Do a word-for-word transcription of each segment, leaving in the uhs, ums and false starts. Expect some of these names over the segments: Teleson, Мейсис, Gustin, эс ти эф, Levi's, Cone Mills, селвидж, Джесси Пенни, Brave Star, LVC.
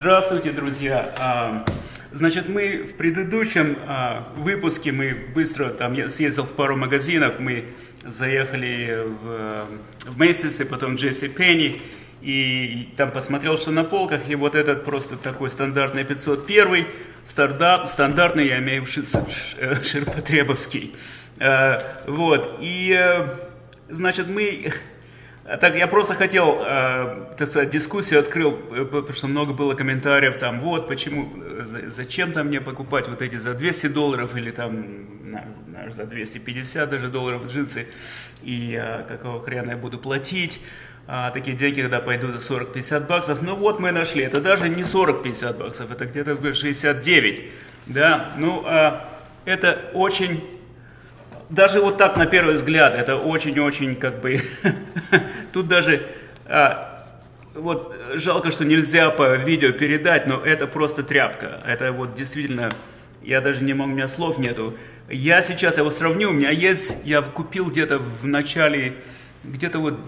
Здравствуйте, друзья! Значит, мы в предыдущем выпуске, мы быстро, там я съездил в пару магазинов, мы заехали в, в Мейсис, потом Джесси Пенни, и там посмотрел, что на полках, и вот этот просто такой стандартный пятьсот первый, стандарт, стандартный, я имею в виду ширпотребовский. Вот, и, значит, мы... Так, я просто хотел, так сказать, дискуссию открыл, потому что много было комментариев, там, вот, почему, зачем там мне покупать вот эти за двести долларов или там за двести пятьдесят даже долларов джинсы, и какого хрена я буду платить, такие деньги, когда пойду за сорок-пятьдесят баксов, ну вот мы нашли, это даже не сорок-пятьдесят баксов, это где-то шестьдесят девять, да, ну, это очень... Даже вот так на первый взгляд, это очень-очень как бы, тут даже, а, вот жалко, что нельзя по видео передать, но это просто тряпка, это вот действительно, я даже не могу, у меня слов нету. Я сейчас его сравню, у меня есть, я купил где-то в начале, где-то вот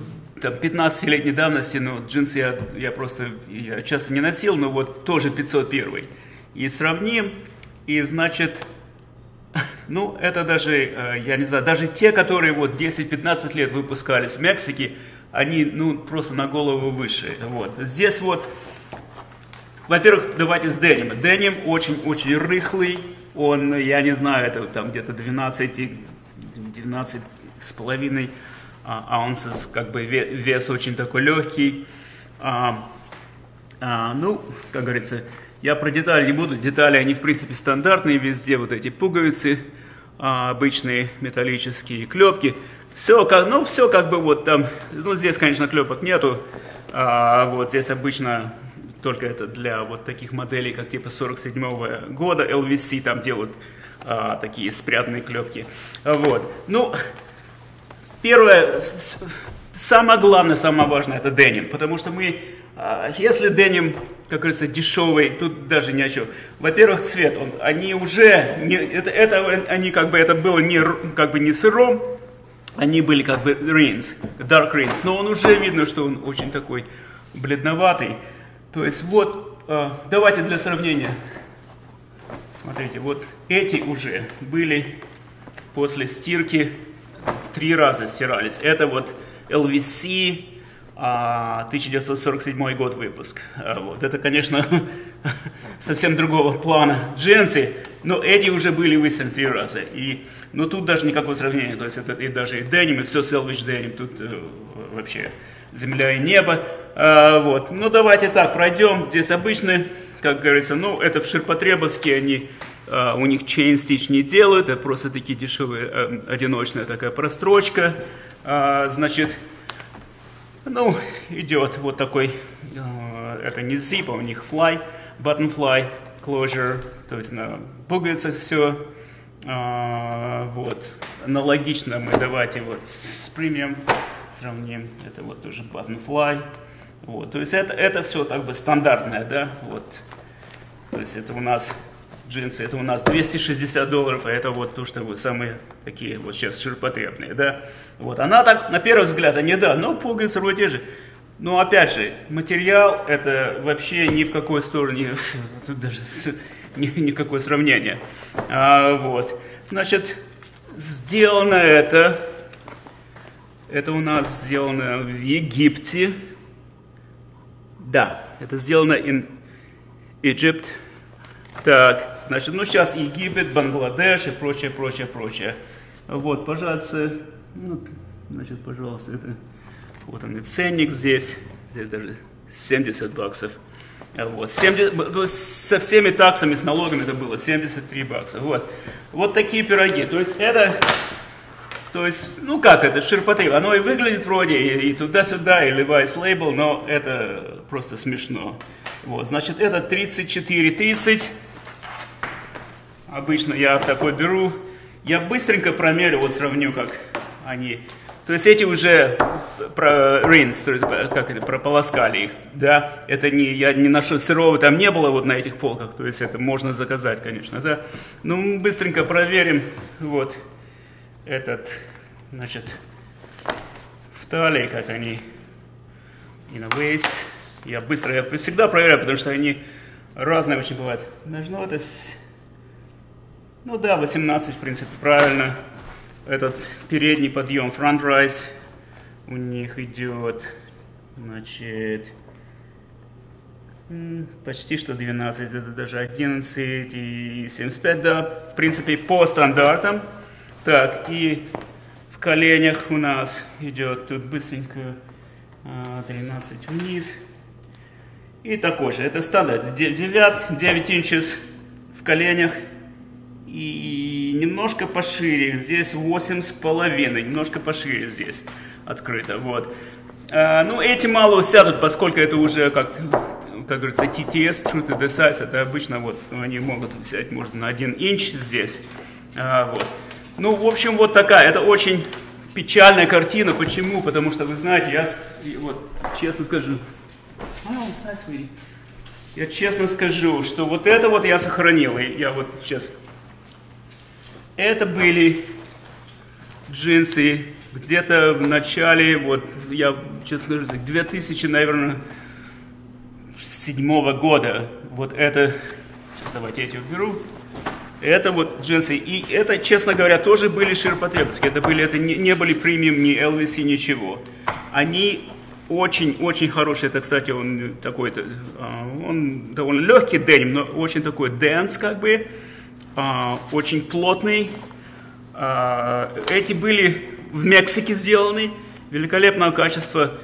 пятнадцатилетней давности, но джинсы я, я просто, я часто не носил, но вот тоже пятьсот первый. И сравним, и значит... Ну, это даже, я не знаю, даже те, которые вот десять-пятнадцать лет выпускались в Мексике, они, ну, просто на голову выше. Вот. Здесь вот, во-первых, давайте с денима. Деним очень-очень рыхлый, он, я не знаю, это там где-то двенадцать с половиной аунсов, как бы вес очень такой легкий. А, а, ну, как говорится... Я про детали не буду, детали, они в принципе стандартные, везде вот эти пуговицы, а, обычные металлические клепки. Все как, ну все как бы вот там, ну здесь, конечно, клепок нету, а, вот здесь обычно только это для вот таких моделей, как типа сорок седьмого года, эл ви си там делают а, такие спрятанные клепки. Вот, ну, первое, самое главное, самое важное, это деним, потому что мы... Если деним, как говорится, дешевый, тут даже ни о чем. Во-первых, цвет, он, они уже, не, это, это, они как бы, это было не, как бы не сыром, они были как бы ринс, dark ринс, но он уже видно, что он очень такой бледноватый. То есть вот, давайте для сравнения, смотрите, вот эти уже были после стирки, три раза стирались. Это вот эл ви си. тысяча девятьсот сорок седьмой год выпуск. Вот. Это, конечно, совсем другого плана джинсы, но эти уже были высерены три раза. И, но тут даже никакого сравнения. То есть это и даже и деним, и все селвидж деним. Тут э, вообще земля и небо. А, вот. Ну давайте так, пройдем. Здесь обычные, как говорится, ну это в ширпотребовске они, а, у них chain stitch не делают. Это просто такие дешевые, а, одиночная такая прострочка. А, значит... Ну, идет вот такой, это не zip, а у них fly, button fly, closure, то есть на пуговицах все. А, вот, аналогично мы давайте вот с премиум сравним, это вот тоже button fly. Вот, то есть это, это все как бы стандартное, да, вот. То есть это у нас джинсы, это у нас двести шестьдесят долларов, а это вот то, что вот самые такие вот сейчас ширпотребные, да. Вот, она так, на первый взгляд, они, да, но пуговицы вроде те же. Но опять же, материал, это вообще ни в какой стороне, тут даже никакое сравнение. А, вот, значит, сделано это, это у нас сделано в Египте, да, это сделано in Egypt. Так, значит, ну сейчас Египет, Бангладеш и прочее, прочее, прочее. Вот, пожалуйста, ну, значит, пожалуйста, это, вот он и ценник здесь, здесь даже семьдесят баксов. Вот, семьдесят, со всеми таксами, с налогами это было семьдесят три бакса. Вот, вот такие пироги, то есть это, то есть, ну как это, ширпотреб, оно и выглядит вроде, и, и туда-сюда, и Levi's лейбл, но это просто смешно. Вот, значит, это тридцать четыре тридцать. Обычно я такой беру, я быстренько промерю, вот сравню, как они, то есть эти уже про ринс, как это, прополоскали их, да, это не, я не нашел сырого, там не было вот на этих полках, то есть это можно заказать, конечно, да, ну, мы быстренько проверим, вот, этот, значит, в талии, как они, in a waist, я быстро, я всегда проверяю, потому что они... Разное очень бывает. Должно это... Ну да, восемнадцать, в принципе, правильно. Этот передний подъем, front rise, у них идет, значит, почти что двенадцать, это даже одиннадцать и семьдесят пять, да, в принципе, по стандартам. Так, и в коленях у нас идет тут быстренько тринадцать вниз. И такой же, это стандарт, девять, девять инчес в коленях. И немножко пошире, здесь восемь с половиной, немножко пошире здесь открыто, вот. А, ну, эти мало сядут, поскольку это уже, как, как говорится, ти ти эс, True to the Size, это обычно вот они могут взять, может, на один инч здесь, а, вот. Ну, в общем, вот такая, это очень печальная картина, почему? Потому что, вы знаете, я, вот, честно скажу, я честно скажу, что вот это вот я сохранил, и я вот сейчас... Это были джинсы где-то в начале, вот, я честно говорю, две тысячи, наверное, седьмого года. Вот это, сейчас давайте эти уберу. Это вот джинсы. И это, честно говоря, тоже были ширпотребские. Это были, это не, не были премиум, ни эл ви си, ничего. Они очень-очень хорошие. Это, кстати, он такой-то, он довольно легкий деним, но очень такой денс, как бы. Uh, очень плотный. Uh, эти были в Мексике сделаны. Великолепного качества.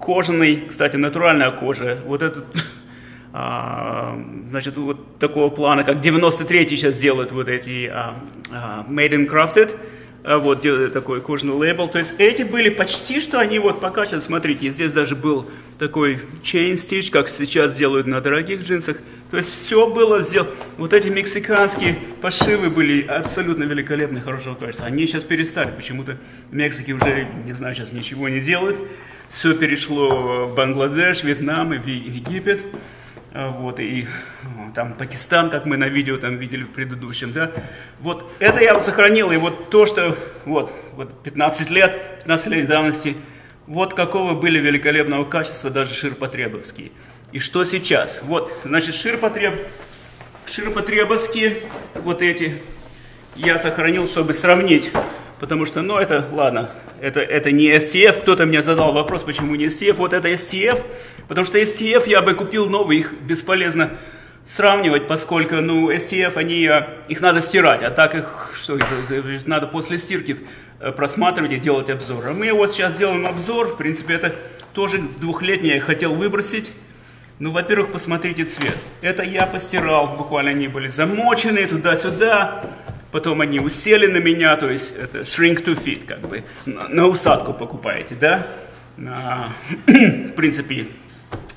Кожаный, кстати, натуральная кожа. Вот этот, uh, значит, вот такого плана, как девяносто третий сейчас делают вот эти uh, uh, Made in Crafted. Uh, вот делают такой кожаный лейбл. То есть эти были почти, что они вот по качеству. Смотрите, здесь даже был такой chain stitch, как сейчас делают на дорогих джинсах. То есть все было сделано. Вот эти мексиканские пошивы были абсолютно великолепны, хорошего качества. Они сейчас перестали. Почему-то в Мексике уже, не знаю, сейчас ничего не делают. Все перешло в Бангладеш, Вьетнам и в Египет. Вот, и там Пакистан, как мы на видео там видели в предыдущем, да. Вот это я вот сохранил. И вот то, что вот, вот пятнадцать лет, пятнадцать лет давности, вот какого были великолепного качества даже ширпотребовские. И что сейчас? Вот, значит, ширпотреб... ширпотребовские вот эти я сохранил, чтобы сравнить. Потому что, ну, это, ладно, это, это не эс ти эф. Кто-то мне задал вопрос, почему не эс ти эф. Вот это эс ти эф, потому что эс ти эф я бы купил новый, их бесполезно сравнивать, поскольку, ну, эс ти эф, они, их надо стирать, а так их что, надо после стирки просматривать и делать обзор. А мы вот сейчас делаем обзор, в принципе, это тоже двухлетнее, я хотел выбросить. Ну, во-первых, посмотрите цвет. Это я постирал, буквально они были замочены туда-сюда. Потом они усели на меня, то есть это shrink to fit, как бы. На, на усадку покупаете, да? На, в принципе,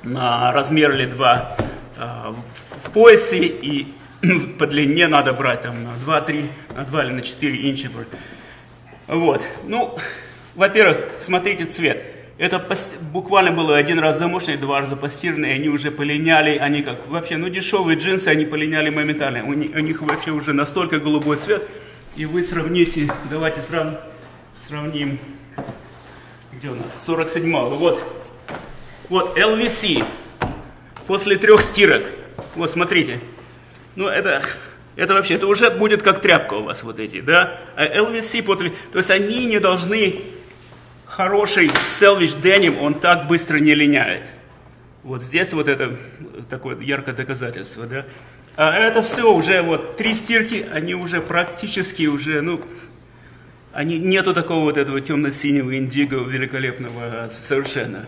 на размер или два а, в, в поясе. И по длине надо брать там на два-три, на два или на четыре инча. Вот. Ну, во-первых, смотрите цвет. Это буквально было один раз замоченные, два раза постиранные, они уже полиняли, они как вообще, ну, дешевые джинсы, они полиняли моментально, у них, у них вообще уже настолько голубой цвет, и вы сравните, давайте срав... сравним, где у нас, сорок седьмого, вот, вот, эл ви си, после трех стирок, вот, смотрите, ну, это... Это вообще, это уже будет как тряпка у вас, вот эти, да, а эл ви си, то есть они не должны... Хороший salvage denim, он так быстро не линяет. Вот здесь вот это такое яркое доказательство, да. А это все уже вот три стирки, они уже практически уже, ну, они, нету такого вот этого темно-синего индиго великолепного совершенно.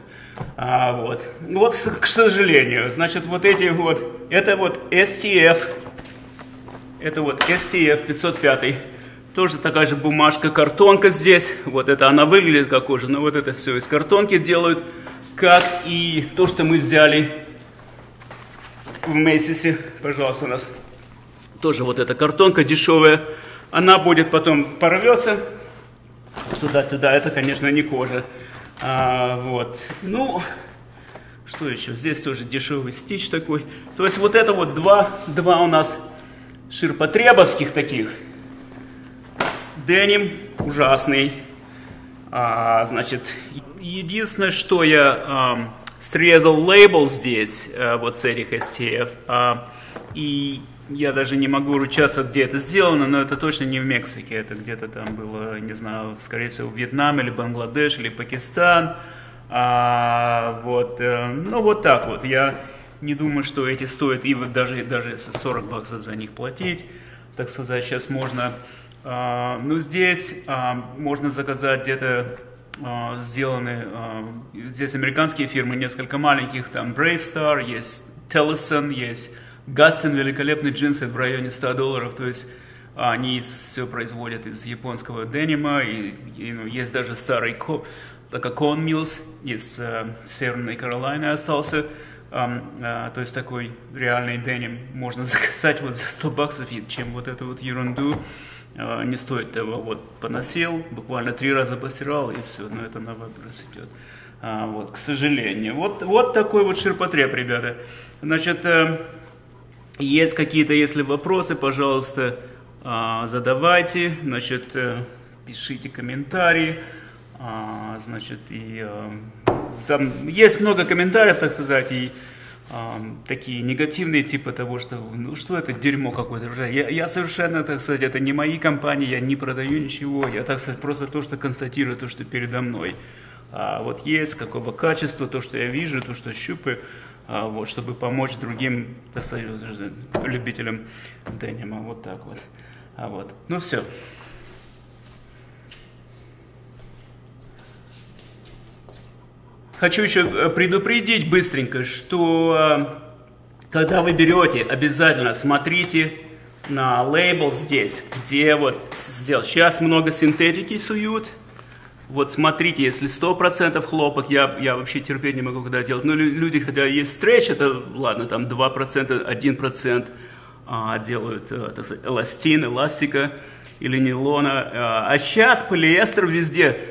А вот, вот, к сожалению, значит, вот эти вот, это вот эс ти эф, это вот эс ти эф пятьсот пять. Тоже такая же бумажка, картонка здесь. Вот это она выглядит как кожа, но вот это все из картонки делают. Как и то, что мы взяли в Мейсисе. Пожалуйста, у нас тоже вот эта картонка дешевая. Она будет потом порвется туда-сюда. Это, конечно, не кожа. А, вот. Ну, что еще? Здесь тоже дешевый стич такой. То есть вот это вот два, два у нас ширпотребовских таких. Деним ужасный, а, значит, единственное, что я а, срезал лейбл здесь, вот с этих эс ти эф, и я даже не могу ручаться, где это сделано, но это точно не в Мексике, это где-то там было, не знаю, скорее всего, Вьетнам или Бангладеш или Пакистан, вот, ну вот так вот, я не думаю, что эти стоят, и вот даже, даже сорок баксов за них платить, так сказать, сейчас можно, ну здесь можно заказать где-то, сделаны, здесь американские фирмы, несколько маленьких, там Brave Star, есть Teleson, есть Gustin, великолепные джинсы в районе ста долларов, то есть они все производят из японского денима, и, и ну, есть даже старый Cone Mills из uh, Северной Каролины остался, um, uh, то есть такой реальный деним можно заказать вот за сто баксов, и чем вот эту вот ерунду. Не стоит того, вот поносил, буквально три раза постирал и все, но это на выброс идет, а, вот, к сожалению. Вот, вот такой вот ширпотреб, ребята. Значит, есть какие-то, если вопросы, пожалуйста, задавайте, значит, пишите комментарии, значит, и там есть много комментариев, так сказать, и такие негативные, типа того, что ну что это дерьмо какое-то, я, я совершенно, так сказать, это не мои компании, я не продаю ничего, я, так сказать, просто то, что констатирую, то, что передо мной, а, вот есть, какого качества, то, что я вижу, то, что щупаю, а, вот, чтобы помочь другим, так сказать, любителям денима, вот так вот, а, вот, ну все. Хочу еще предупредить быстренько, что когда вы берете, обязательно смотрите на лейбл здесь, где вот сделал. Сейчас много синтетики суют. Вот смотрите, если сто процентов хлопок, я, я вообще терпеть не могу, когда делать. Ну, люди, когда есть стретч, это, ладно, там два процента, один процент а, делают, а, так сказать, эластин, эластика или нейлона. А, а сейчас полиэстер везде.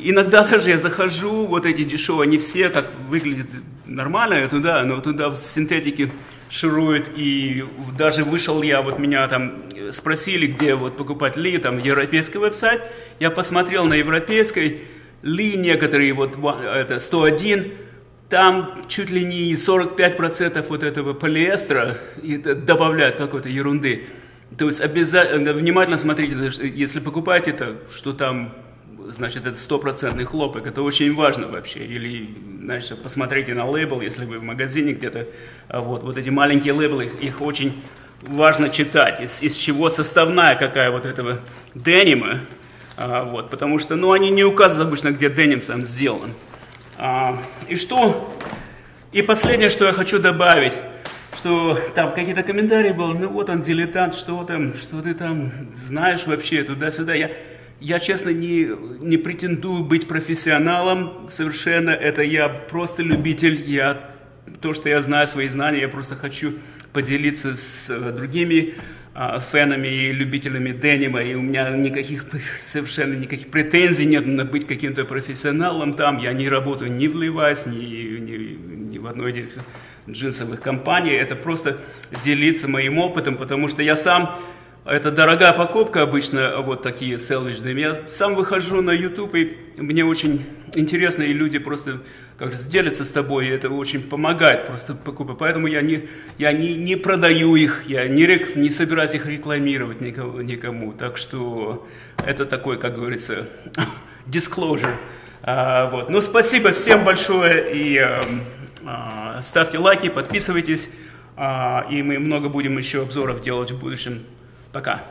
Иногда даже я захожу, вот эти дешевые, они все так выглядят нормально, я туда, но туда синтетики шируют, и даже вышел я, вот меня там спросили, где вот покупать ли, там европейский веб-сайт, я посмотрел на европейской, ли некоторые, вот это сто один, там чуть ли не сорок пять процентов вот этого полиэстера добавляют какой-то ерунды, то есть обязательно, внимательно смотрите, если покупаете это, что там... Значит, это стопроцентный хлопок, это очень важно вообще. Или, значит, посмотрите на лейбл, если вы в магазине где-то. Вот, вот эти маленькие лейблы, их, их очень важно читать, из, из чего составная какая вот этого денима. А, вот, потому что, ну, они не указывают обычно, где деним сам сделан. А, и что? И последнее, что я хочу добавить, что там какие-то комментарии были, ну, вот он дилетант, что там, что ты там знаешь вообще, туда-сюда. Я... Я, честно, не, не претендую быть профессионалом совершенно, это я просто любитель, я, то, что я знаю, свои знания, я просто хочу поделиться с другими а, фенами и любителями денима, и у меня никаких, совершенно никаких претензий нет на быть каким-то профессионалом там, я не работаю ни в Levi's, ни, ни, ни в одной джинсовых компаниях, это просто делиться моим опытом, потому что я сам... Это дорогая покупка обычно, вот такие селвиджные. Я сам выхожу на YouTube, и мне очень интересно, и люди просто как раз делятся с тобой, и это очень помогает просто покупать. Поэтому я не, я не, не продаю их, я не, рек, не собираюсь их рекламировать никому, никому. Так что это такой, как говорится, disclosure. А, вот. Ну, спасибо всем большое, и а, ставьте лайки, подписывайтесь, а, и мы много будем еще обзоров делать в будущем. Пока.